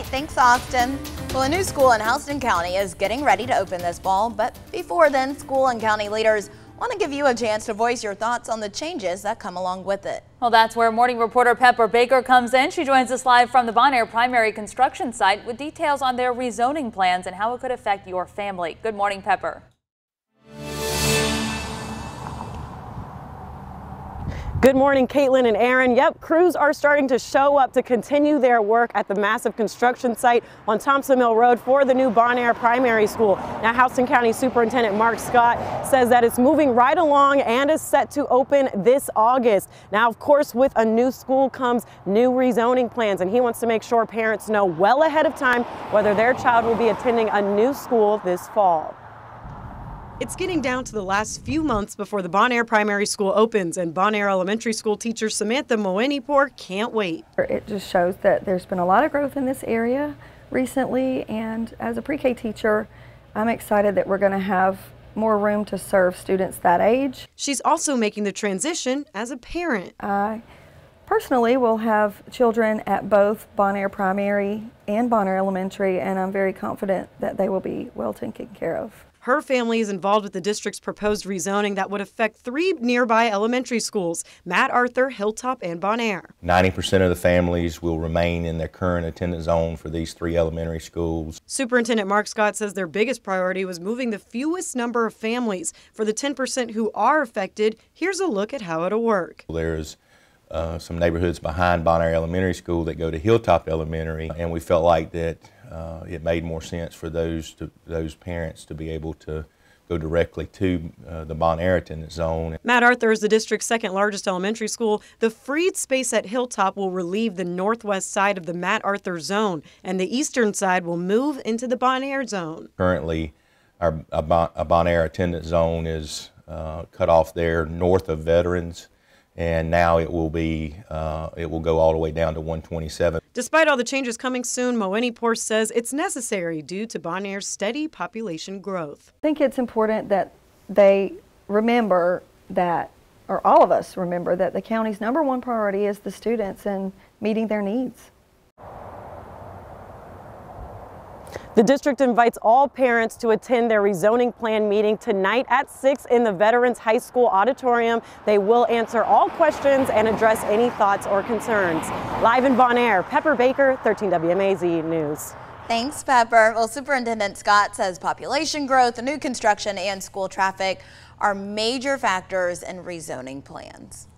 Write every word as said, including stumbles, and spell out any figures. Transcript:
Thanks, Austin. Well, a new school in Houston County is getting ready to open this fall, but before then, school and county leaders want to give you a chance to voice your thoughts on the changes that come along with it. Well, that's where morning reporter Pepper Baker comes in. She joins us live from the Bonaire primary construction site with details on their rezoning plans and how it could affect your family. Good morning, Pepper. Good morning, Caitlin and Aaron. Yep, crews are starting to show up to continue their work at the massive construction site on Thompson Mill Road for the new Bonaire Primary School. Now, Houston County Superintendent Mark Scott says that it's moving right along and is set to open this August. Now, of course, with a new school comes new rezoning plans, and he wants to make sure parents know well ahead of time whether their child will be attending a new school this fall. It's getting down to the last few months before the Bonaire Primary School opens, and Bonaire Elementary School teacher Samantha Moenipour can't wait. It just shows that there's been a lot of growth in this area recently, and as a pre-K teacher, I'm excited that we're going to have more room to serve students that age. She's also making the transition as a parent. I personally will have children at both Bonaire Primary and Bonaire Elementary, and I'm very confident that they will be well taken care of. Her family is involved with the district's proposed rezoning that would affect three nearby elementary schools, Matt Arthur, Hilltop, and Bonaire. ninety percent of the families will remain in their current attendance zone for these three elementary schools. Superintendent Mark Scott says their biggest priority was moving the fewest number of families. For the ten percent who are affected, here's a look at how it'll work. There's uh, some neighborhoods behind Bonaire Elementary School that go to Hilltop Elementary, and we felt like that Uh, it made more sense for those to, those parents to be able to go directly to uh, the Bonaire attendance zone. Matt Arthur is the district's second largest elementary school. The freed space at Hilltop will relieve the northwest side of the Matt Arthur zone, and the eastern side will move into the Bonaire zone. Currently, our a bon, a Bonaire attendance zone is uh, cut off there north of Veterans, and now it will be uh, it will go all the way down to one twenty-seven. Despite all the changes coming soon, Moenipour says it's necessary due to Bonaire's steady population growth. I think it's important that they remember that, or all of us remember, that the county's number one priority is the students and meeting their needs. The district invites all parents to attend their rezoning plan meeting tonight at six in the Veterans High School auditorium. They will answer all questions and address any thoughts or concerns. Live in Bonaire, Pepper Baker, thirteen W M A Z News. Thanks, Pepper. Well, Superintendent Scott says population growth, new construction, and school traffic are major factors in rezoning plans.